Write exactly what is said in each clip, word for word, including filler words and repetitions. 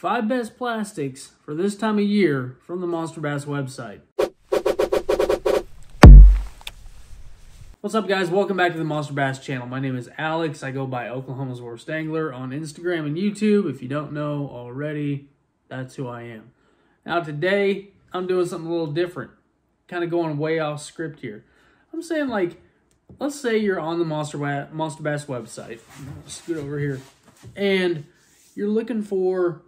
Five best plastics for this time of year from the Monster Bass website. What's up, guys? Welcome back to the Monster Bass channel. My name is Alex. I go by Oklahoma's Worst Angler on Instagram and YouTube. If you don't know already, that's who I am. Now today, I'm doing something a little different. Kind of going way off script here. I'm saying, like, let's say you're on the Monster Bass, Monster Bass website. Let's scoot over here. And you're looking for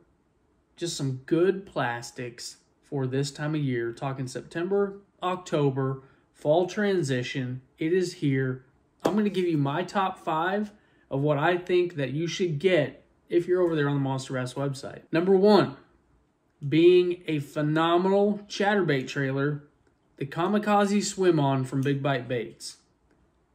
just some good plastics for this time of year. Talking September, October, fall transition. It is here. I'm going to give you my top five of what I think that you should get if you're over there on the Monster Bass website. Number one, being a phenomenal chatterbait trailer, the Kamikaze Swim-On from Big Bite Baits.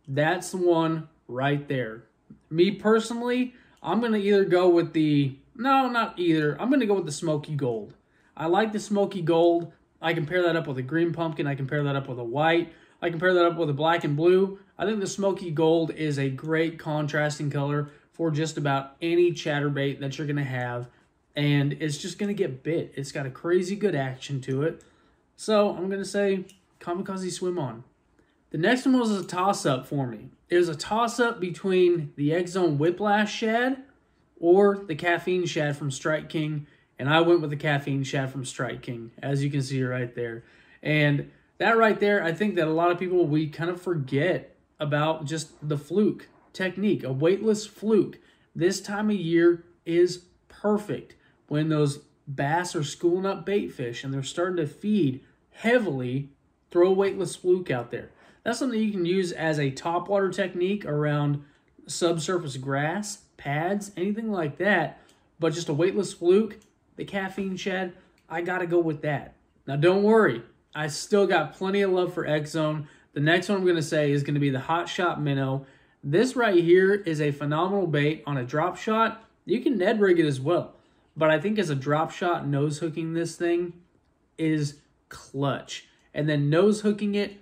That's the one right there. Me personally, I'm going to either go with the... No, not either. I'm going to go with the Smoky Gold. I like the Smoky Gold. I can pair that up with a Green Pumpkin. I can pair that up with a White. I can pair that up with a Black and Blue. I think the Smoky Gold is a great contrasting color for just about any chatterbait that you're going to have. And it's just going to get bit. It's got a crazy good action to it. So I'm going to say Kamikaze Swim-On. The next one was a toss-up for me. It was a toss-up between the X-Zone Whiplash Shad or the Caffeine Shad from Strike King, and I went with the Caffeine Shad from Strike King, as you can see right there. And that right there, I think that a lot of people, we kind of forget about just the fluke technique, a weightless fluke. This time of year is perfect when those bass are schooling up bait fish and they're starting to feed heavily. Throw a weightless fluke out there. That's something you can use as a topwater technique around subsurface grass, pads, anything like that. But just a weightless fluke, the Caffeine Shad, I gotta go with that. Now don't worry, I still got plenty of love for X-Zone. The next one I'm gonna say is gonna be the Hot Shot Minnow. This right here is a phenomenal bait on a drop shot. You can Ned rig it as well, but I think as a drop shot, nose hooking this thing is clutch. And then nose hooking it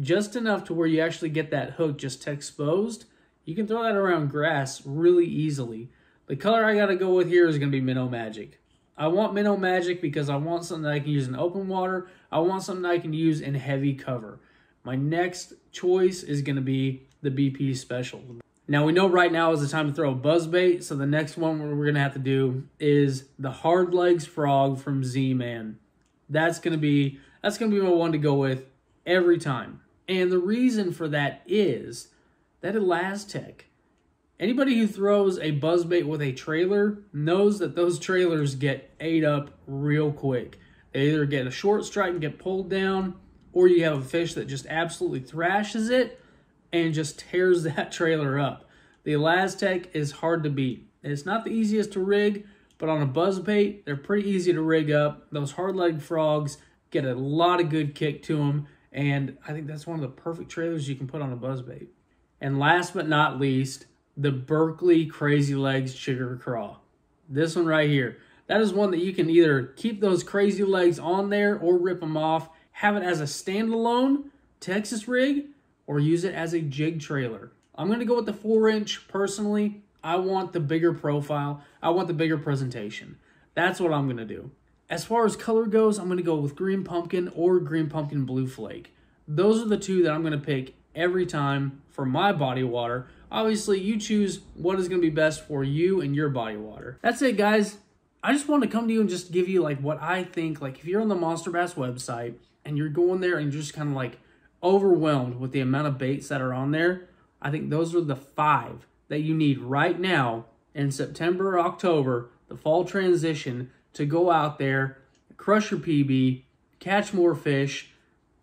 just enough to where you actually get that hook just exposed. You can throw that around grass really easily. The color I gotta go with here is gonna be Minnow Magic. I want Minnow Magic because I want something that I can use in open water. I want something that I can use in heavy cover. My next choice is gonna be the B P Special. Now we know right now is the time to throw a buzzbait, so the next one we're gonna have to do is the Hard Legs Frog from Z Man. That's gonna be that's gonna be my one to go with every time. And the reason for that is that Elastec. Anybody who throws a buzzbait with a trailer knows that those trailers get ate up real quick. They either get a short strike and get pulled down, or you have a fish that just absolutely thrashes it and just tears that trailer up. The Elastec is hard to beat. It's not the easiest to rig, but on a buzzbait, they're pretty easy to rig up. Those hard-legged frogs get a lot of good kick to them, and I think that's one of the perfect trailers you can put on a buzzbait. And last but not least, the Berkeley Crazy Legs Sugar Craw. This one right here. That is one that you can either keep those crazy legs on there or rip them off, have it as a standalone Texas rig, or use it as a jig trailer. I'm going to go with the four inch personally. I want the bigger profile. I want the bigger presentation. That's what I'm going to do. As far as color goes, I'm going to go with Green Pumpkin or Green Pumpkin Blue Flake. Those are the two that I'm going to pick every time for my body of water. Obviously, you choose what is going to be best for you and your body of water. That's it, guys. I just want to come to you and just give you like what I think. Like if you're on the Monster Bass website and you're going there and you're just kind of like overwhelmed with the amount of baits that are on there, I think those are the five that you need right now in September or October, the fall transition, to go out there, crush your P B, catch more fish,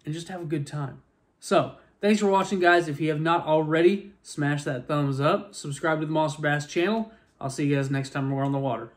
and just have a good time. So thanks for watching, guys. If you have not already, smash that thumbs up, subscribe to the Monster Bass channel. I'll see you guys next time we're on the water.